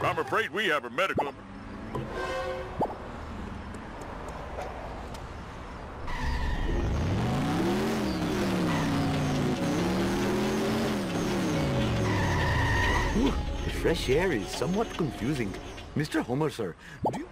I'm afraid we have a medical. The fresh air is somewhat confusing. Mr. Homer, sir, do you...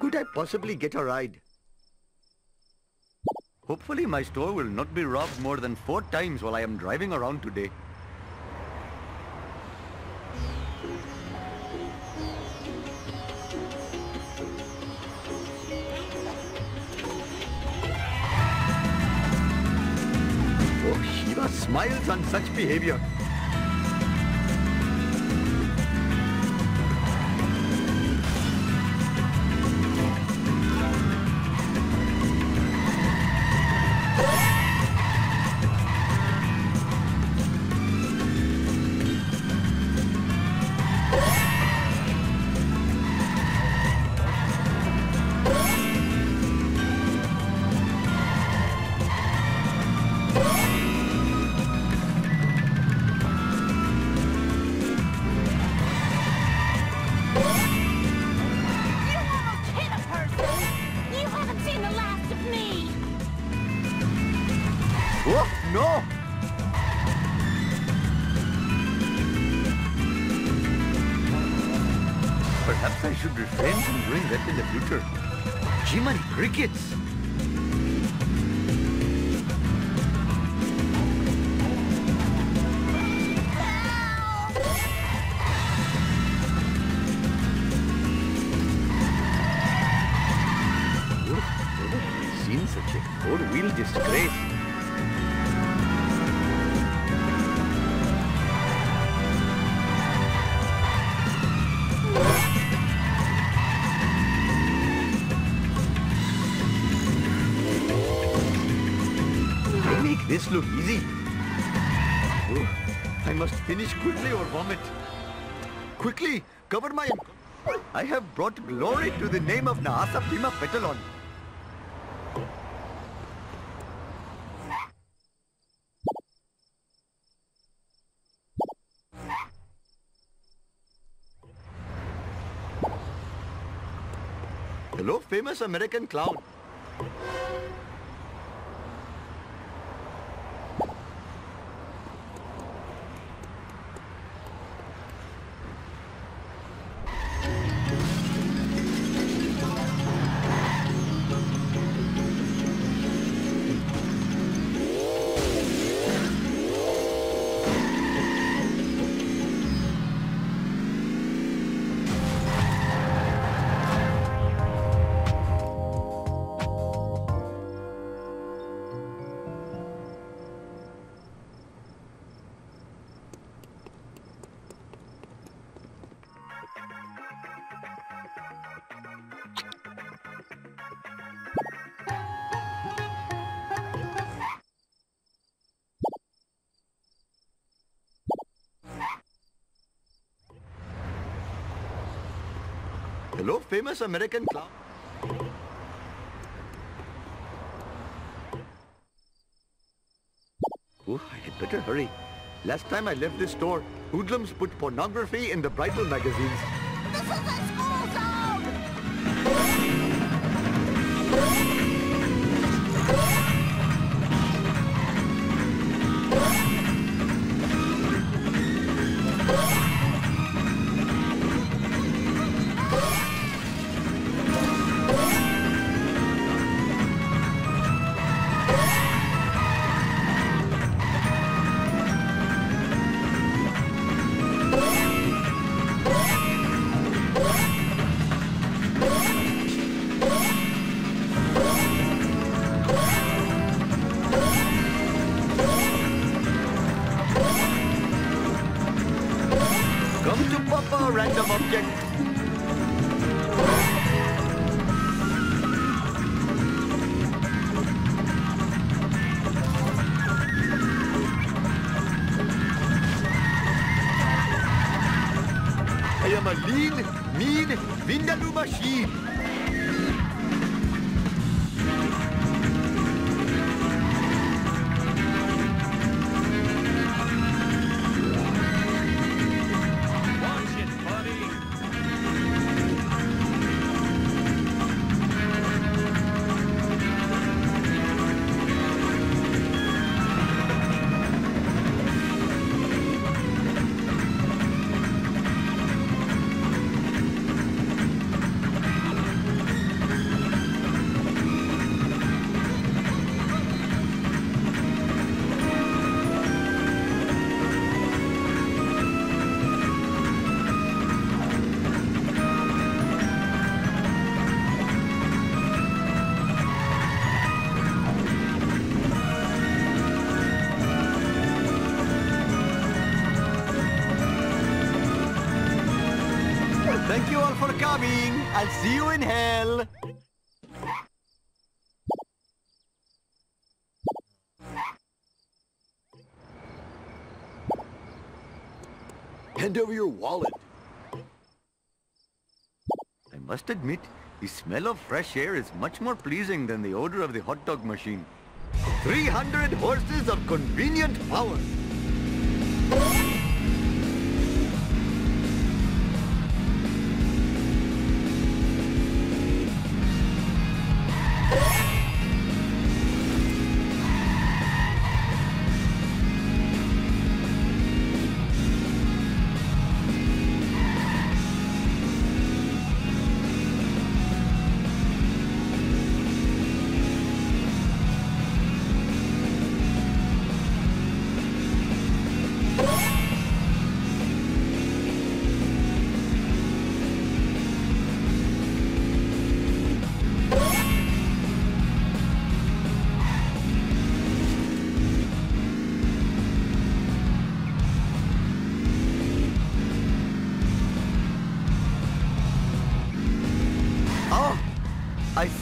Could I possibly get a ride? Hopefully my store will not be robbed more than 4 times while I am driving around today. Oh, Shiva smiles on such behavior. Perhaps I should refrain from doing that in the future. Jiminy crickets! I've never seen such a four-wheel disgrace. This look easy. Oh, I must finish quickly or vomit. Quickly, cover my... I have brought glory to the name of Nahasapeemapetilon. Hello, famous American clown. Hello, famous American clown. Oh, I had better hurry. Last time I left this store, hoodlums put pornography in the bridal magazines. This is a school zone! I'll see you in hell! Hand over your wallet. I must admit, the smell of fresh air is much more pleasing than the odor of the hot dog machine. 300 horses of convenient power!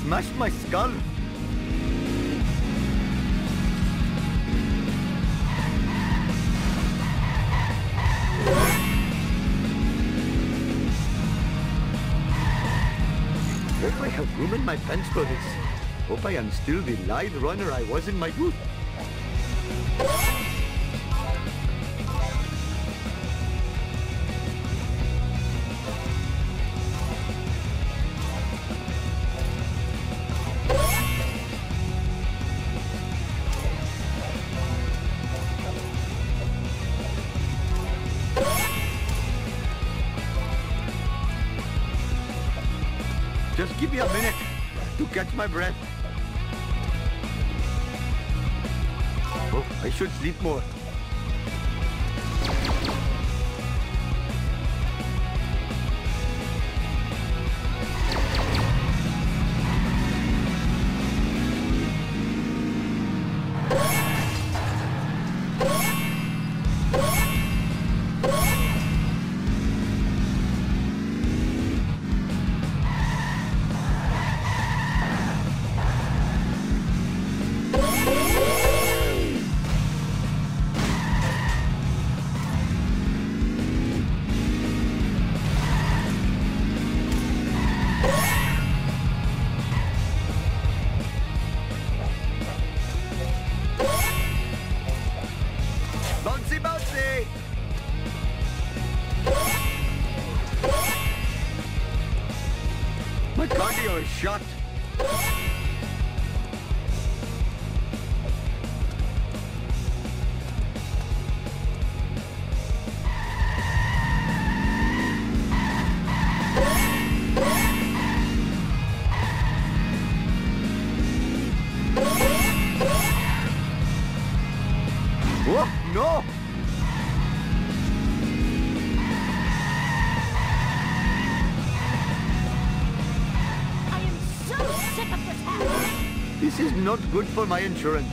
Smashed my skull. Hope I have room in my pants for this. Hope I am still the lithe runner I was in my youth. A minute to catch my breath. Oh, I should sleep more. shut. Not good for my insurance.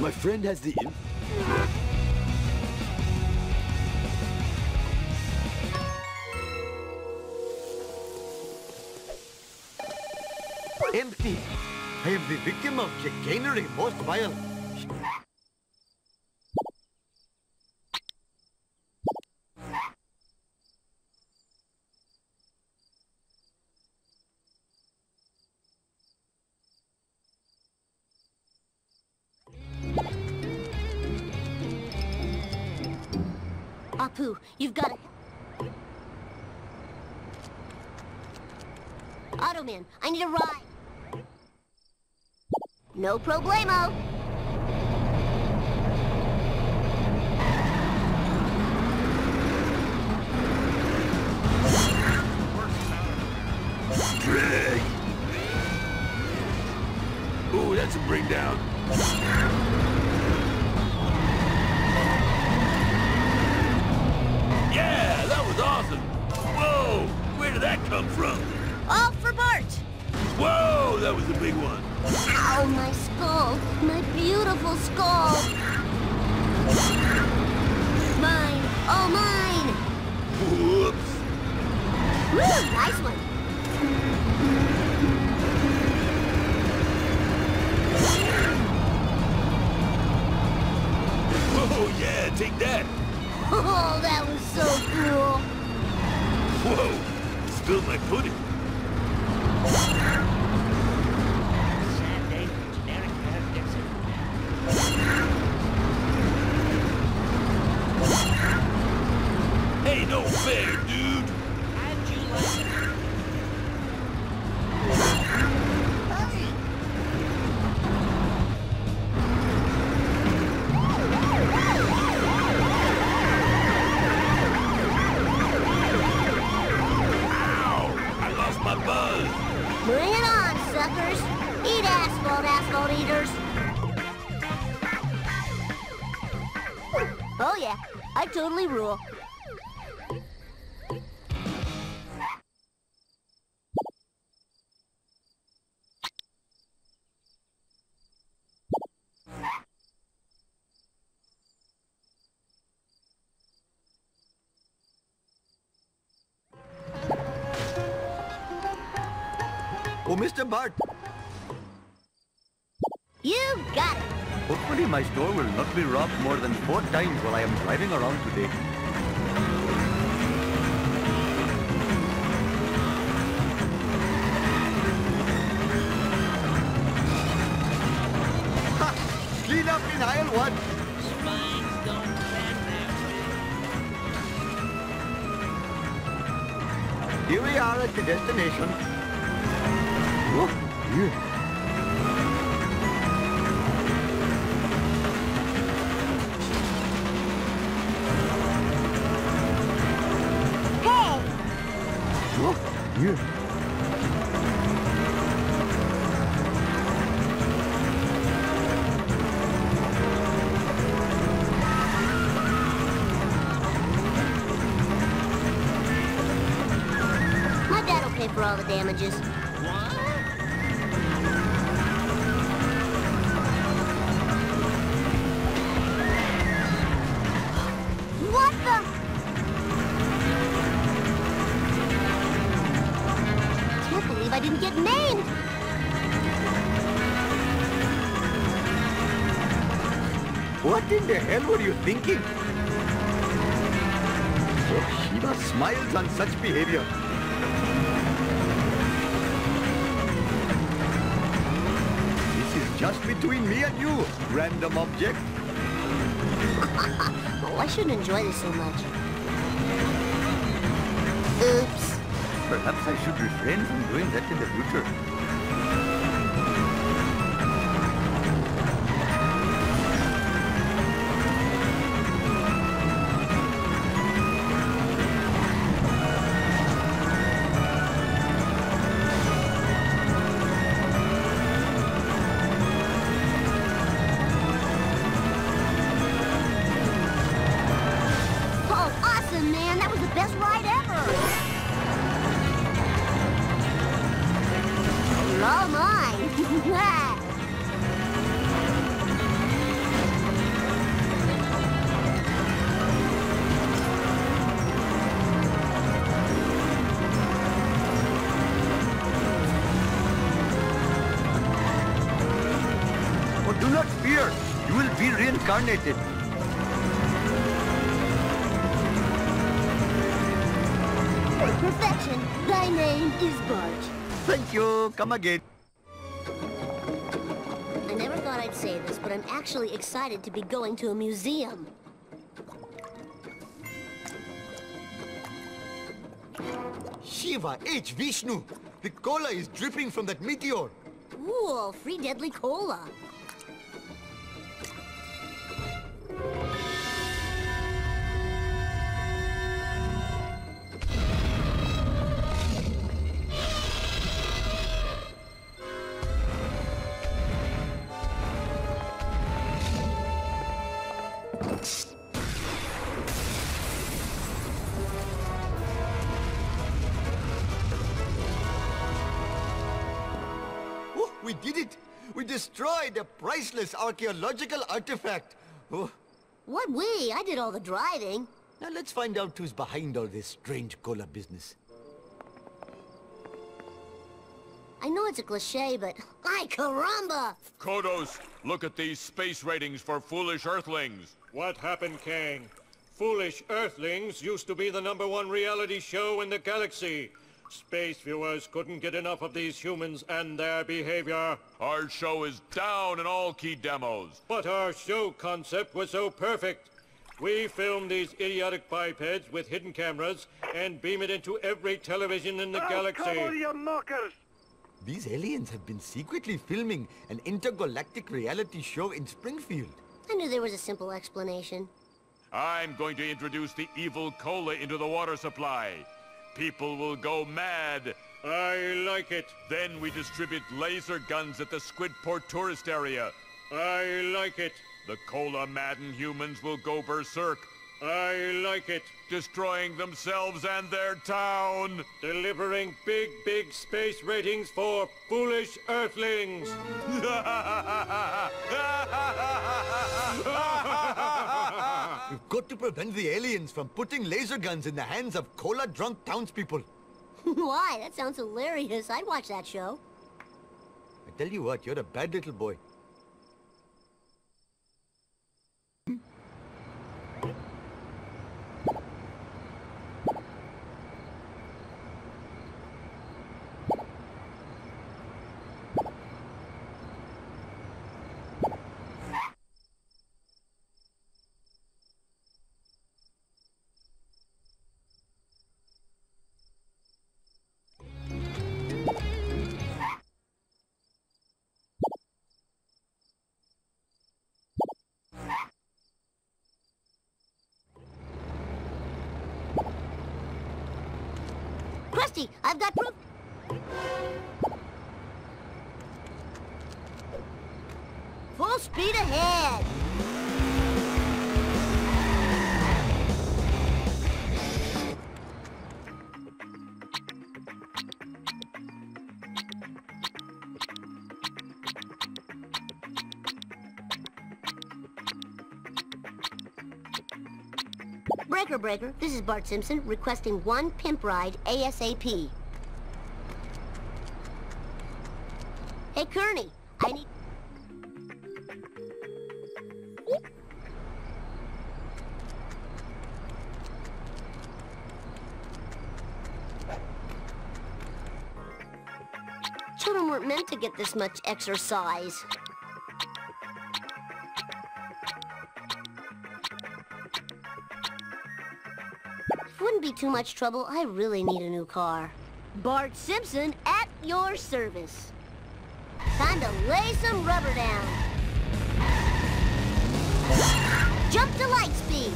My friend has the imp. Empty. I am the victim of chicanery most vile. Apu, you've got it. Automan, I need a ride. No problemo. Ooh, that's a bring down. Awesome! Whoa! Where did that come from? All for Bart! Whoa! That was a big one! Ow! My skull! My beautiful skull! Mine! All mine! Whoops! Woo! Nice one! Whoa! Yeah! Take that! Oh, that was so cool! Whoa! Spilled my pudding! Saturday, generic Matt Dixon. Hey, no fair, dude! How'd you like totally rule. Oh, Mr. Bart. You got it. Hopefully my store will not be robbed more than 4 times while I am driving around today. Ha! Clean up in aisle 1! Spines don't stand there. Here we are at the destination. Oh, yeah. for all the damages. What the? Can't believe I didn't get named. What in the hell were you thinking? Shiva smiles on such behavior. This is just between me and you, random object. Oh, I shouldn't enjoy this so much. Oops. Perhaps I should refrain from doing that in the future. Reincarnated. Perfection, thy name is Bart. Thank you. Come again. I never thought I'd say this, but I'm actually excited to be going to a museum. Shiva, H. Vishnu, the cola is dripping from that meteor. Cool, free deadly cola. We did it! We destroyed a priceless archaeological artifact! Oh. What we? I did all the driving. Now let's find out who's behind all this strange cola business. I know it's a cliche, but... ay caramba! Kodos, look at these space ratings for Foolish Earthlings. What happened, Kang? Foolish Earthlings used to be the #1 reality show in the galaxy. Space viewers couldn't get enough of these humans and their behavior. Our show is down in all key demos. But our show concept was so perfect. We filmed these idiotic bipeds with hidden cameras and beam it into every television in the galaxy. Come on, you mockers! These aliens have been secretly filming an intergalactic reality show in Springfield. I knew there was a simple explanation. I'm going to introduce the evil cola into the water supply. People will go mad. I like it. Then we distribute laser guns at the Squidport tourist area. I like it. The cola-maddened humans will go berserk. I like it. Destroying themselves and their town. Delivering big, big space ratings for Foolish Earthlings. We've got to prevent the aliens from putting laser guns in the hands of cola-drunk townspeople. Why? That sounds hilarious. I'd watch that show. I tell you what, you're a bad little boy. I've got proof. Full speed ahead. Breaker Breaker, this is Bart Simpson requesting one pimp ride ASAP. Hey, Kearney, I need... Children weren't meant to get this much exercise. Be too much trouble. I really need a new car. Bart Simpson at your service. Time to lay some rubber down. Jump to light speed.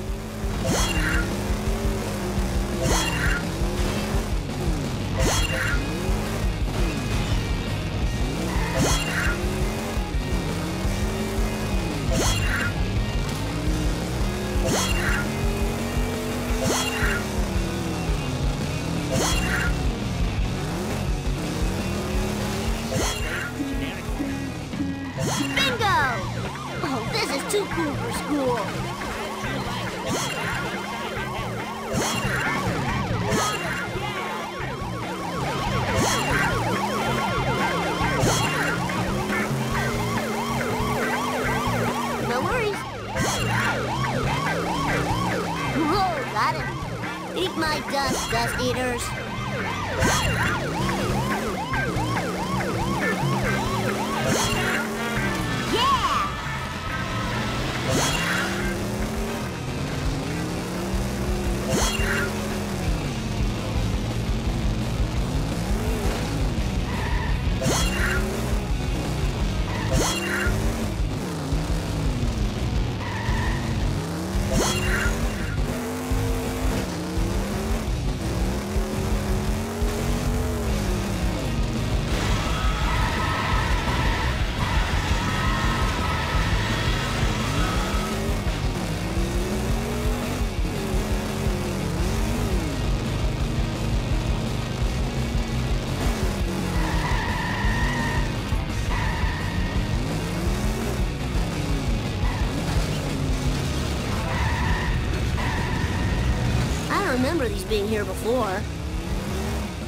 Being here before.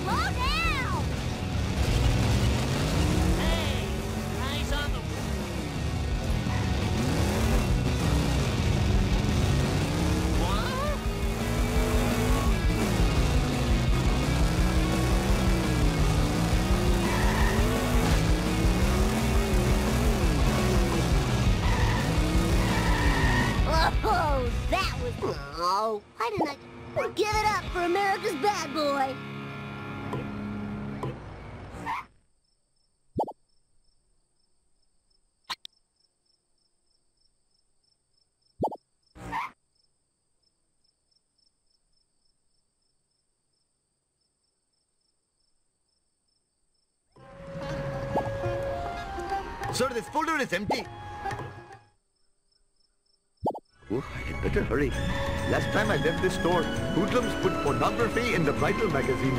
Slow down! Hey, eyes on the whoa, that was no. Why didn't I? Give it up for America's bad boy. Sir, this folder is empty. Oh, I had better hurry. Last time I left this store, hoodlums put pornography in the bridal magazines.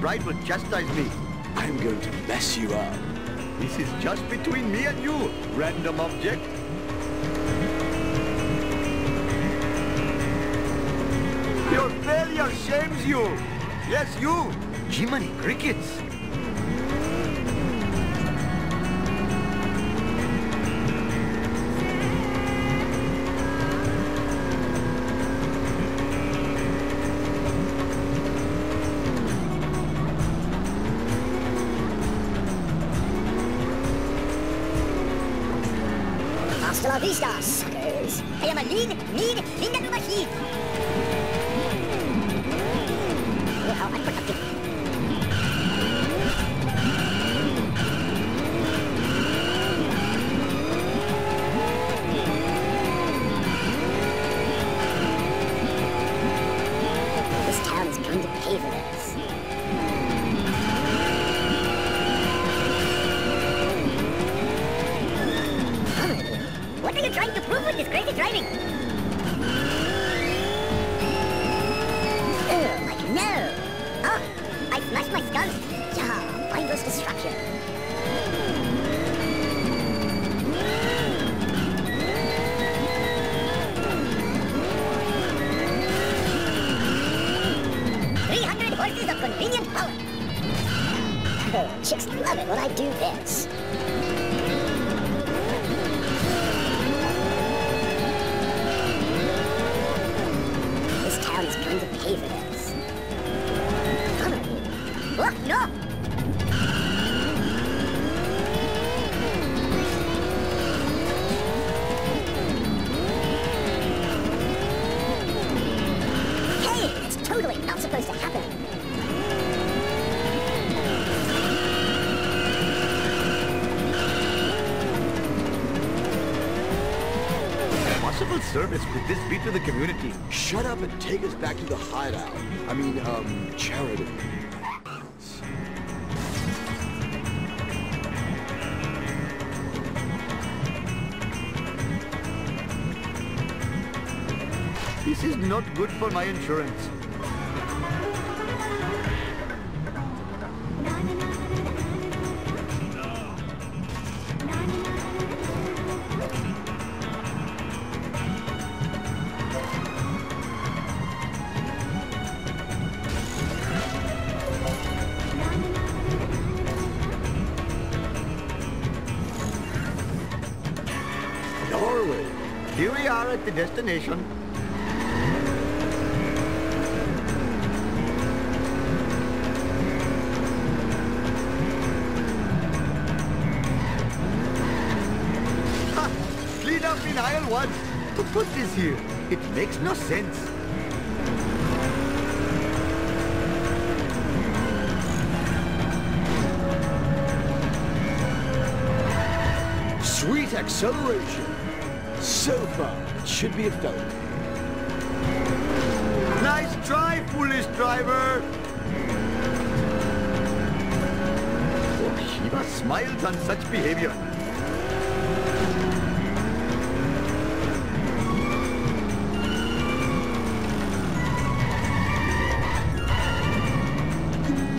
Bride will chastise me. I'm going to mess you up. This is just between me and you, random object. Your failure shames you. Yes, you. Jiminy crickets. Hasta la vista, suckers. I am a lean little machine. Oh, how unproductive. This town is going to pay for this. Trying to prove with this crazy driving. Ugh, like no. Oh, I smashed my skull. Yeah, mindless destruction. Mm-hmm. 300 horses of convenient power. Oh, chicks love it when I do this. Service could this be to the community? Shut up and take us back to the hideout. I mean, charity. This is not good for my insurance. Here we are at the destination. Ha! Clean up in aisle one. Who put this here? It makes no sense. Sweet acceleration. So far, it should be a doubt. Nice try, foolish driver! Oh, Shiva smiles on such behavior.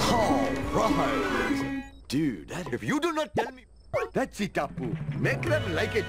All right. Dude, that... If you do not tell me... That's it, Apu. Make them like it.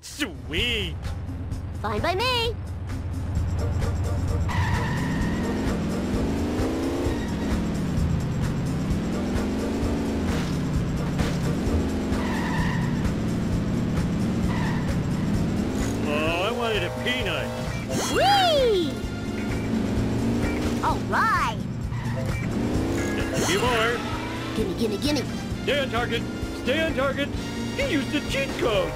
Sweet! Fine by me! Oh, I wanted a peanut! Whee! All right! A few more! Gimme! Stay on target! You used the cheat code!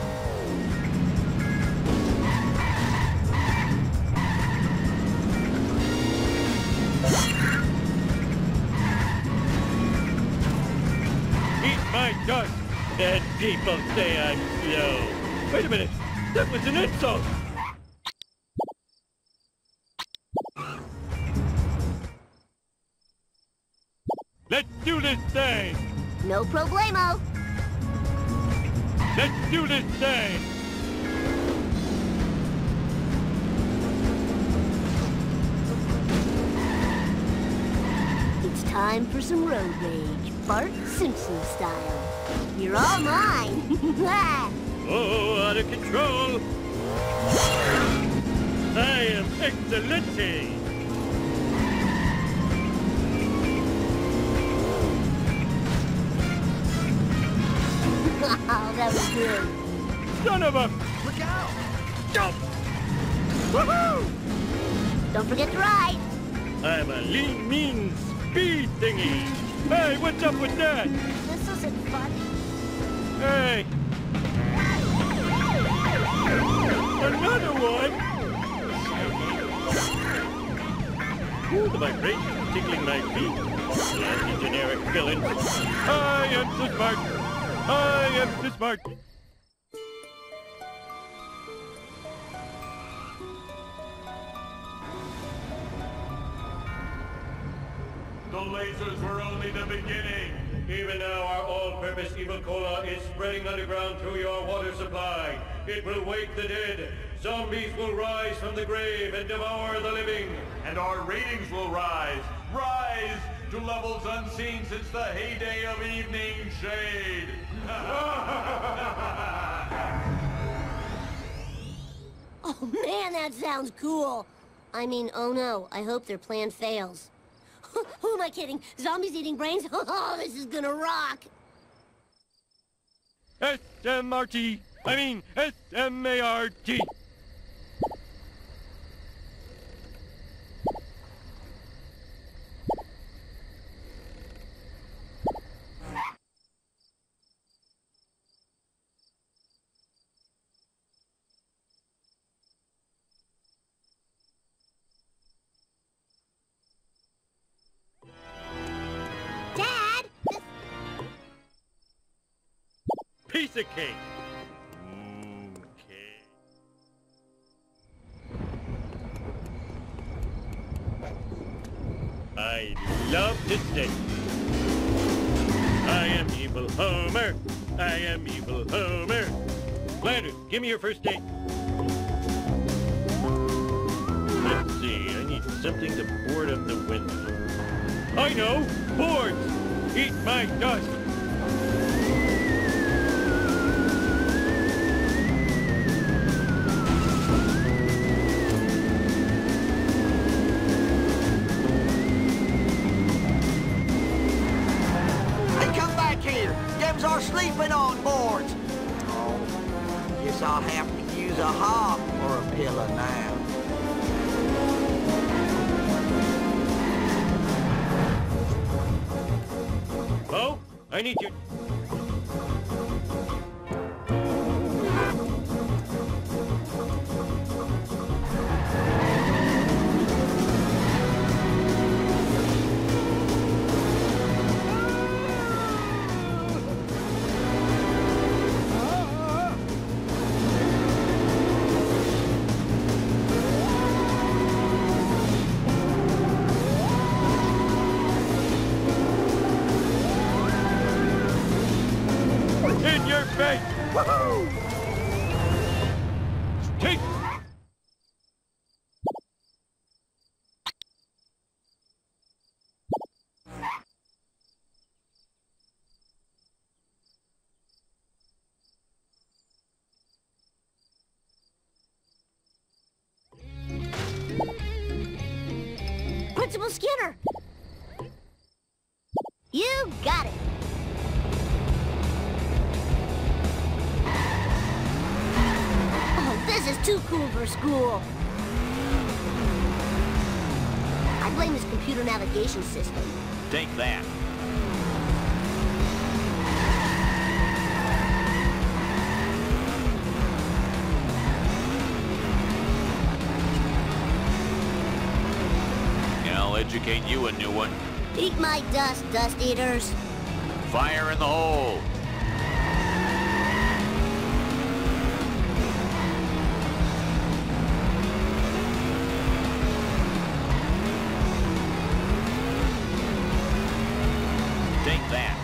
Dust. And people say I'm slow. Wait a minute, that was an insult! Let's do this thing! No problemo! Let's do this thing! Time for some road rage, Bart Simpson style. You're all mine. Oh, out of control. I am excellent. Oh, that was good. Son of a... Look out! Jump! Woohoo! Don't forget to ride. I'm a lean, mean speed thingy. Hey, what's up with that? This isn't fun. Hey. Another one! Ooh, my brain is tickling my feet. Nasty generic villain. I am so smart. I am too smart. The lasers were only the beginning. Even now, our all-purpose evil cola is spreading underground through your water supply. It will wake the dead. Zombies will rise from the grave and devour the living. And our ratings will rise. Rise! To levels unseen since the heyday of Evening Shade. Oh man, that sounds cool. I mean, oh no, I hope their plan fails. Who am I kidding? Zombies eating brains? Oh, this is gonna rock. S-M-R-T. I mean, S-M-A-R-T. Piece of cake. Okay. I love to sing. I am evil Homer. I am evil Homer. Flanders, give me your first date. Let's see. I need something to board up the window. I know. Boards. Eat my dust. Sleeping on boards. Oh, guess I'll have to use a hob or a pillow now. Oh, I need you. Principal Skinner! You got it! Oh, this is too cool for school! I blame his computer navigation system. Take that! Educate you a new one. Eat my dust, dust eaters. Fire in the hole. Take that.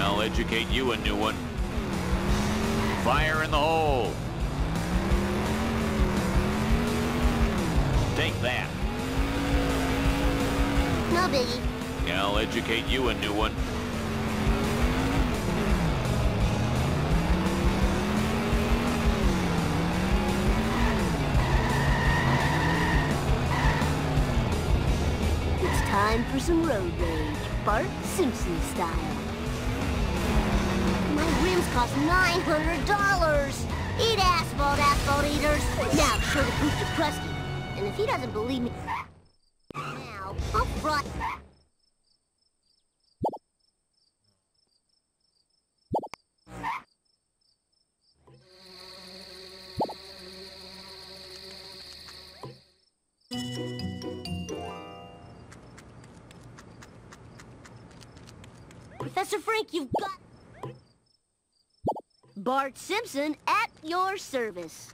I'll educate you a new one. Fire in the hole. Take that. No biggie. I'll educate you a new one. It's time for some road rage, Bart Simpson style. My rims cost $900. Eat asphalt eaters. Now show the proof to Krusty. And if he doesn't believe me, now I'll brought. Professor Frank, you've got Bart Simpson at your service.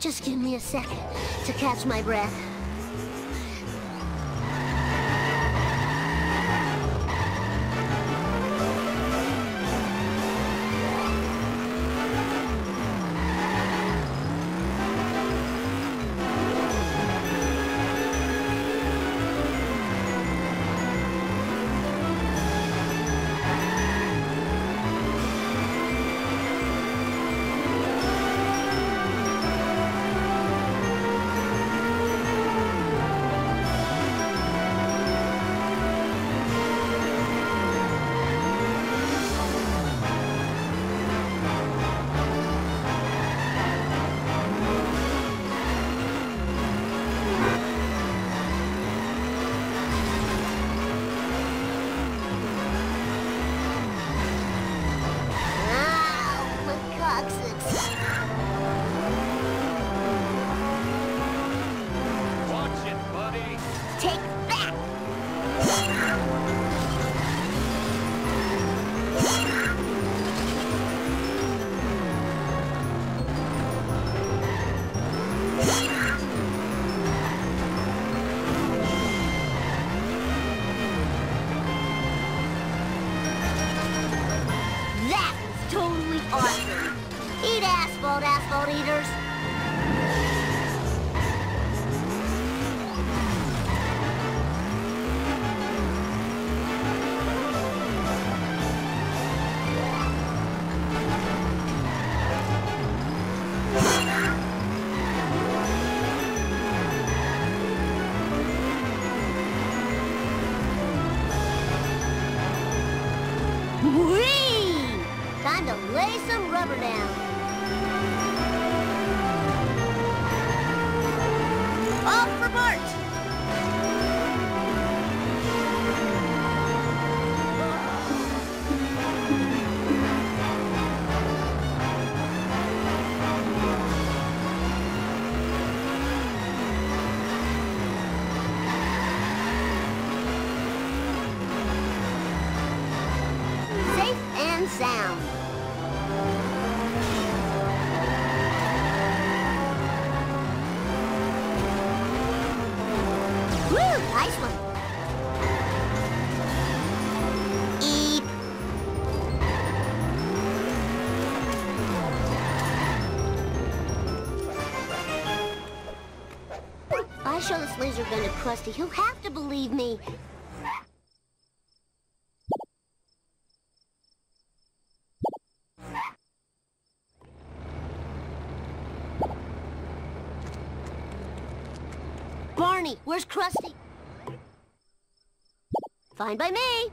Just give me a second to catch my breath. Show this laser gun to Krusty. He'll have to believe me. Barney, where's Krusty? Fine by me.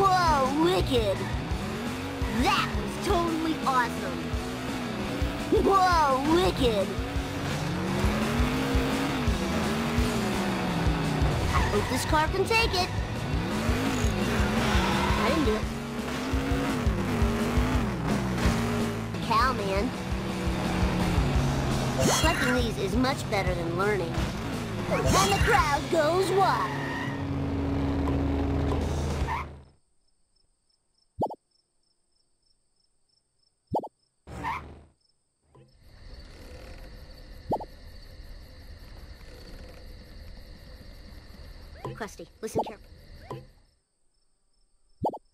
Whoa, wicked! That was totally awesome! Whoa, wicked! I hope this car can take it! I didn't do it. Cow, man. Collecting these is much better than learning. And the crowd goes wild! Krusty, listen carefully.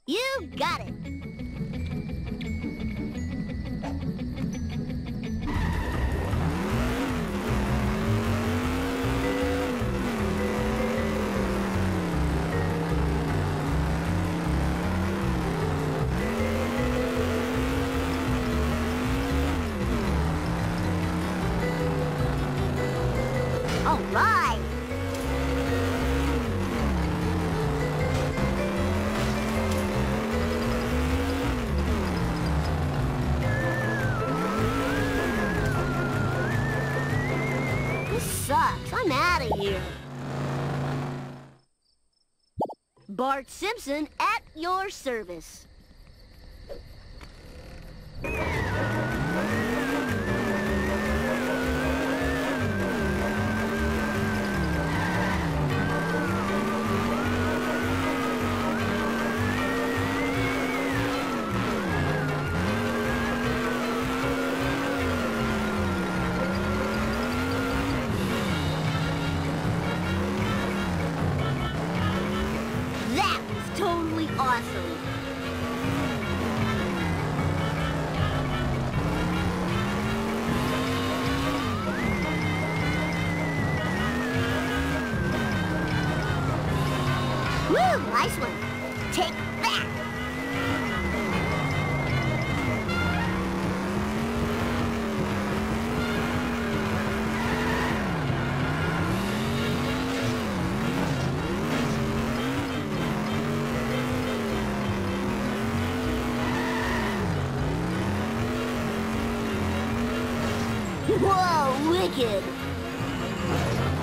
You got it! All right! I'm out of here. Bart Simpson at your service. Nice one. Take that! Whoa, wicked!